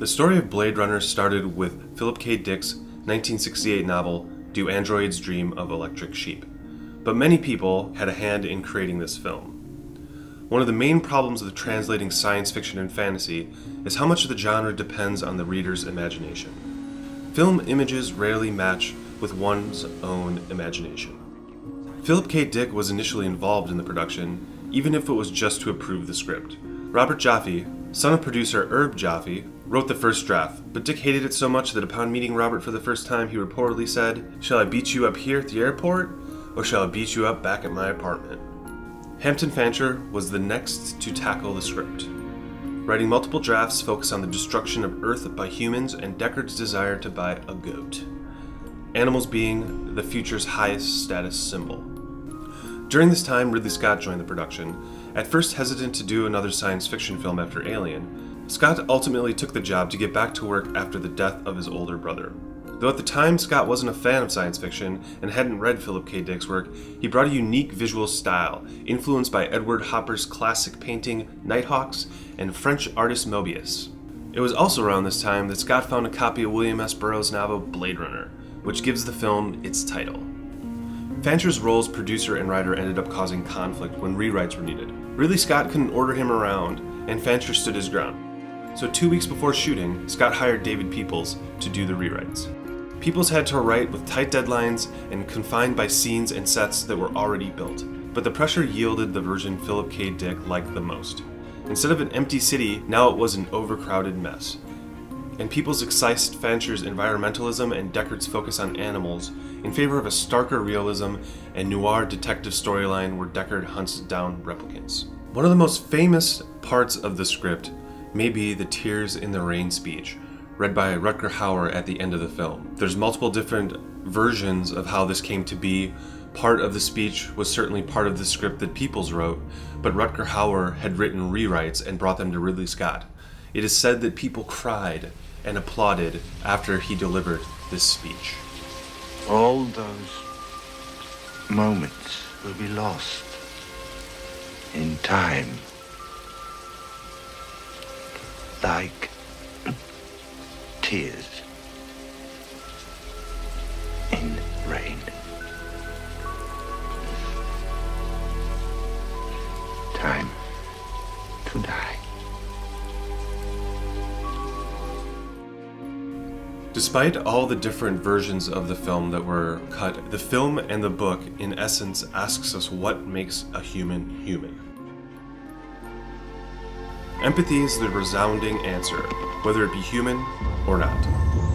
The story of Blade Runner started with Philip K. Dick's 1968 novel, Do Androids Dream of Electric Sheep? But many people had a hand in creating this film. One of the main problems of translating science fiction and fantasy is how much of the genre depends on the reader's imagination. Film images rarely match with one's own imagination. Philip K. Dick was initially involved in the production, even if it was just to approve the script. Robert Jaffe, son of producer Herb Jaffe, wrote the first draft, but Dick hated it so much that upon meeting Robert for the first time, he reportedly said, "Shall I beat you up here at the airport, or shall I beat you up back at my apartment?" Hampton Fancher was the next to tackle the script. Writing multiple drafts focused on the destruction of Earth by humans and Deckard's desire to buy a goat, animals being the future's highest status symbol. During this time, Ridley Scott joined the production. At first hesitant to do another science fiction film after Alien, Scott ultimately took the job to get back to work after the death of his older brother. Though at the time Scott wasn't a fan of science fiction and hadn't read Philip K. Dick's work, he brought a unique visual style, influenced by Edward Hopper's classic painting Nighthawks and French artist Mobius. It was also around this time that Scott found a copy of William S. Burroughs' novel Blade Runner, which gives the film its title. Fancher's role as producer and writer ended up causing conflict when rewrites were needed. Ridley Scott couldn't order him around, and Fancher stood his ground. So 2 weeks before shooting, Scott hired David Peoples to do the rewrites. Peoples had to write with tight deadlines and confined by scenes and sets that were already built, but the pressure yielded the version Philip K. Dick liked the most. Instead of an empty city, now it was an overcrowded mess. And Peoples excised Fancher's environmentalism and Deckard's focus on animals in favor of a starker realism and noir detective storyline where Deckard hunts down replicants. One of the most famous parts of the script may be the Tears in the Rain speech, read by Rutger Hauer at the end of the film. There's multiple different versions of how this came to be. Part of the speech was certainly part of the script that Peoples wrote, but Rutger Hauer had written rewrites and brought them to Ridley Scott. It is said that people cried and applauded after he delivered this speech. All those moments will be lost in time, like tears in rain. Time to die. Despite all the different versions of the film that were cut, the film and the book, in essence, asks us what makes a human human. Empathy is the resounding answer, whether it be human or not.